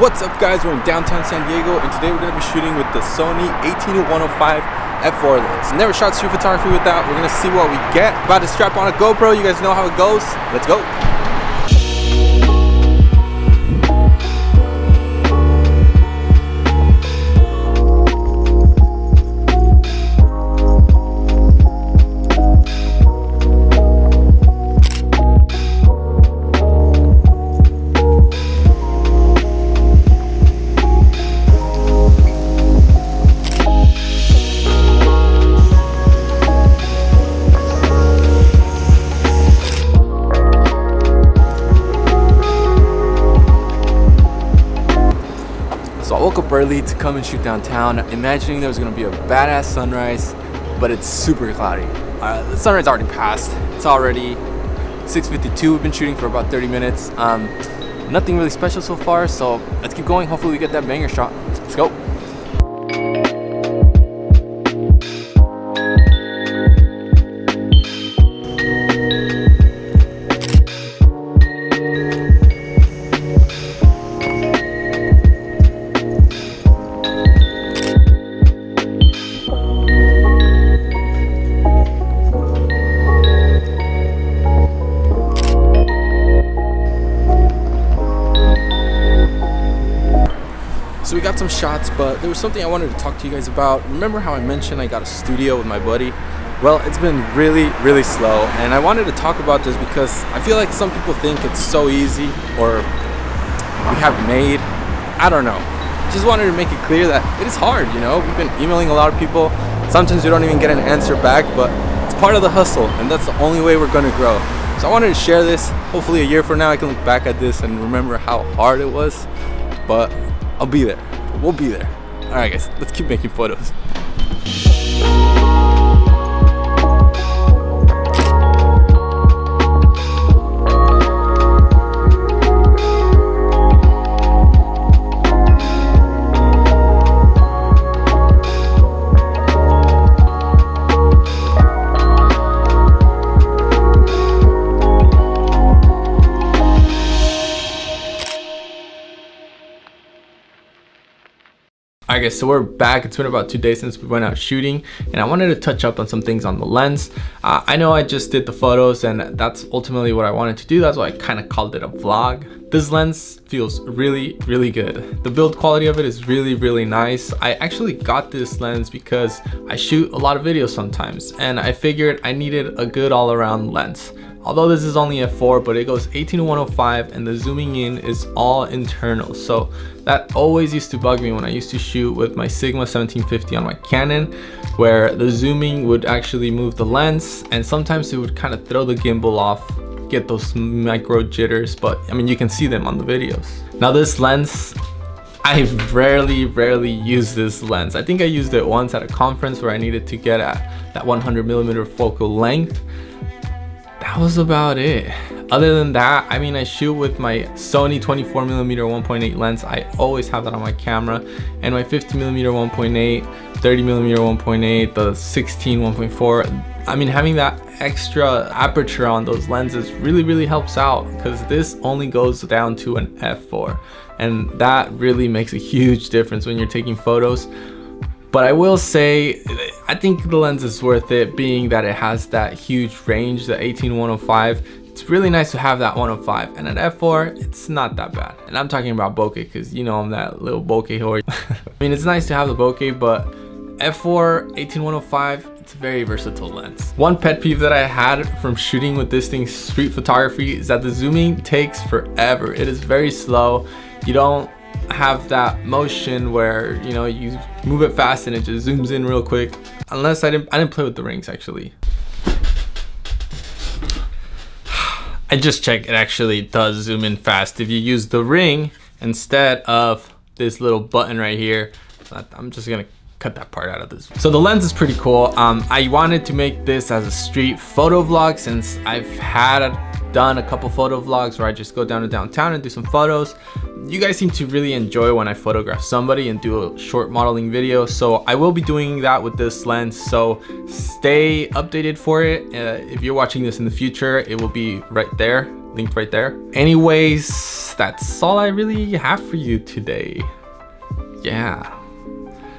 What's up guys, we're in downtown San Diego and today we're going to be shooting with the Sony 18-105 f4 lens. Never shot street photography with that. We're going to see what we get. About to strap on a GoPro, you guys know how it goes. Let's go. Early to come and shoot downtown, imagining there was gonna be a badass sunrise, but it's super cloudy. The sunrise already passed. It's already 6:52. We've been shooting for about 30 minutes. Nothing really special so far, so let's keep going. Hopefully we get that banger shot. Let's go. So we got some shots, but there was something I wanted to talk to you guys about. Remember how I mentioned I got a studio with my buddy? Well, it's been really slow, and I wanted to talk about this because I feel like some people think it's so easy, or we have made, I don't know. Just wanted to make it clear that it is hard, you know? We've been emailing a lot of people. Sometimes we don't even get an answer back, but it's part of the hustle, and that's the only way we're gonna grow. So I wanted to share this. Hopefully a year from now I can look back at this and remember how hard it was, but I'll be there. We'll be there. All right, guys, let's keep making photos. Alright guys, so we're back. It's been about 2 days since we went out shooting, and I wanted to touch up on some things on the lens. I know I just did the photos and that's ultimately what I wanted to do. That's why I kind of called it a vlog. This lens feels really good. The build quality of it is really nice. I actually got this lens because I shoot a lot of videos sometimes, and I figured I needed a good all-around lens. Although this is only f4, but it goes 18-105 and the zooming in is all internal. So that always used to bug me when I used to shoot with my Sigma 1750 on my Canon, where the zooming would actually move the lens and sometimes it would kind of throw the gimbal off, get those micro jitters, but I mean, you can see them on the videos. Now this lens, I rarely use this lens. I think I used it once at a conference where I needed to get at that 100mm focal length. That was about it. Other than that, I mean, I shoot with my Sony 24mm 1.8 lens. I always have that on my camera, and my 50mm 1.8, 30mm 1.8, the 16 1.4. I mean, having that extra aperture on those lenses really helps out, because this only goes down to an f4, and that really makes a huge difference when you're taking photos. But I will say, I think the lens is worth it, being that it has that huge range, the 18-105. It's really nice to have that 105, and an f4, it's not that bad. And I'm talking about bokeh, because you know I'm that little bokeh whore. I mean, it's nice to have the bokeh, but f4, 18-105, it's a very versatile lens. One pet peeve that I had from shooting with this thing street photography is that the zooming takes forever. It is very slow. You don't have that motion where, you know, you move it fast and it just zooms in real quick. Unless I didn't play with the rings, actually. I just checked, it actually does zoom in fast if you use the ring instead of this little button right here. I'm just gonna cut that part out of this. So the lens is pretty cool. I wanted to make this as a street photo vlog, since I've done a couple photo vlogs where I just go down to downtown and do some photos. You guys seem to really enjoy when I photograph somebody and do a short modeling video, so I will be doing that with this lens, so stay updated for it. If you're watching this in the future, it will be right there. linked right there. Anyways, that's all I really have for you today. Yeah.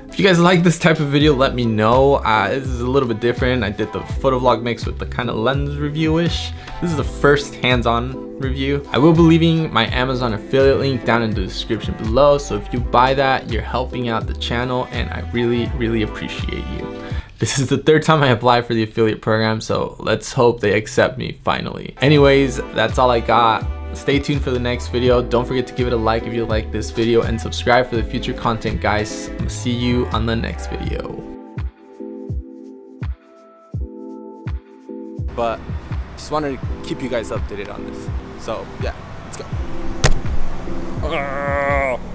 If you guys like this type of video, let me know. This is a little bit different. I did the photovlog mix with the kind of lens review-ish. This is the first hands-on review. I will be leaving my Amazon affiliate link down in the description below. So if you buy that, you're helping out the channel and I really, really appreciate you. This is the third time I applied for the affiliate program, so let's hope they accept me finally. Anyways, that's all I got. Stay tuned for the next video. Don't forget to give it a like if you like this video and subscribe for the future content, guys. I'll see you on the next video. But just wanted to keep you guys updated on this. So yeah, let's go.